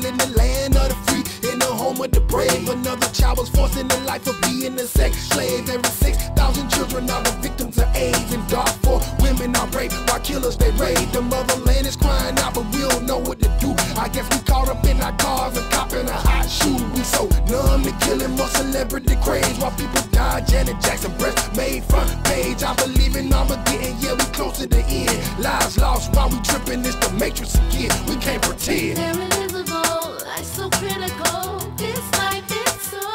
born in the land of the free, in the home of the brave. Another child was forced into the life of being a sex slave. Every 6,000 children are the victims of AIDS, and Darfur women are raped by killers they raid. The motherland is crying out, but we don't know what to do. I guess we caught up in our cars, a cop in a hot shoe. We so numb to killing, more celebrity craze, while people die. Janet Jackson breast made front page. I believe in Armageddon, yeah, we close to the end. Lives lost while we tripping, it's the Matrix again. We can't pretend. They're invisible, life's so critical. This life is so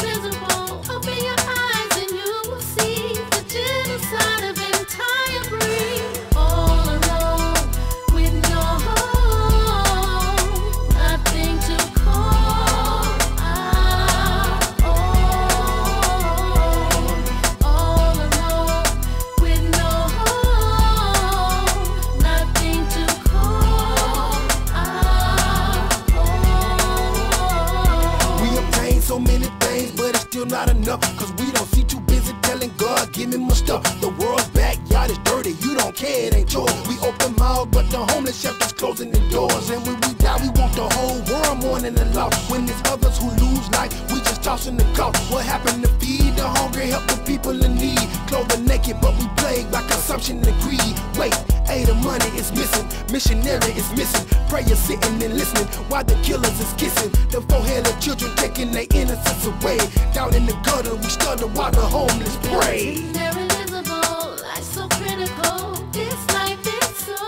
miserable. Open your eyes and you will see the genocide of entire breed. All alone with no home, nothing to call our own. All alone with no home, nothing to call our own. We obtain so many things, but it's still not enough, 'cause we don't see too busy telling God, give me my stuff. The world's backyard is dirty, you don't care, it ain't yours. We open mouths, but the homeless shelters closing their doors. And when we die, we want the whole world mourning the loss. When there's others who lose life, we just tossing the cloth. What happened to feed the hungry, help the people in need? Clothed naked, but we plagued by consumption and greed. Wait, hey, the money is missing, missionary is missing. Prayer sitting and listening, while the killers is kissing. The forehead of children taking their innocence away. Down in the gutter, we stutter while the homeless pray. They're invisible, life's so critical. This life is so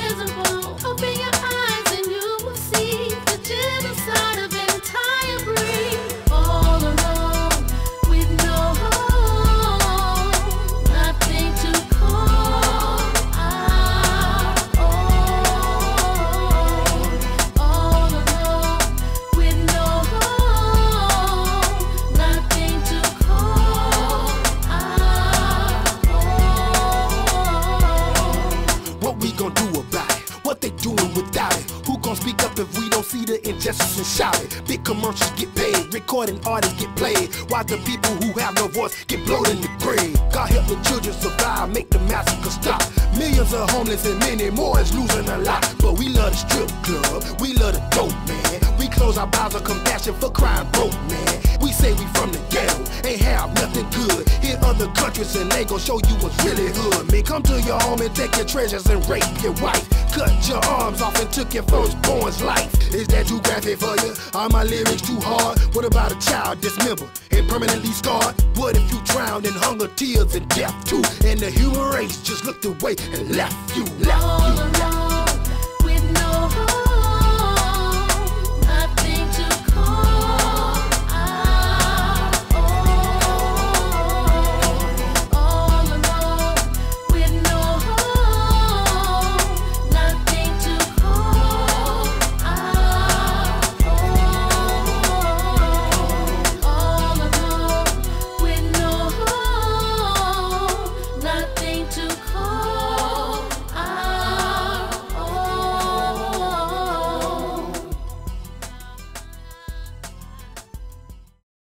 miserable. Open your eyes and you will see the genocide of entire breed. All alone with no home, nothing to call our own. All alone with no home, nothing to call our own. What we gonna do about it? What they doing without it? Who gon' speak up if we don't see the injustice and shout it? Big commercials get paid, recording artists get played, while the people who have no voice get blowed in the grave. God help the children survive, make the massacre stop. Millions are homeless and many more is losing a lot. But we love the strip club, we love the dope, man. We close our mouths of compassion for crying broke, man. We say we from the ghetto, ain't have nothing good. Hear other countries and they gon' show you what's really hood. Man, come to your home and take your treasures and rape your wife. Cut your arms off and took your firstborn's life. Is that too graphic for you? Are my lyrics too hard? What about a child dismembered and permanently scarred? What if you drowned in hunger, tears, and death too? And the human race just looked away and left you.